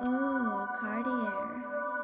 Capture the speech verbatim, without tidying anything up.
Oh, Cartier.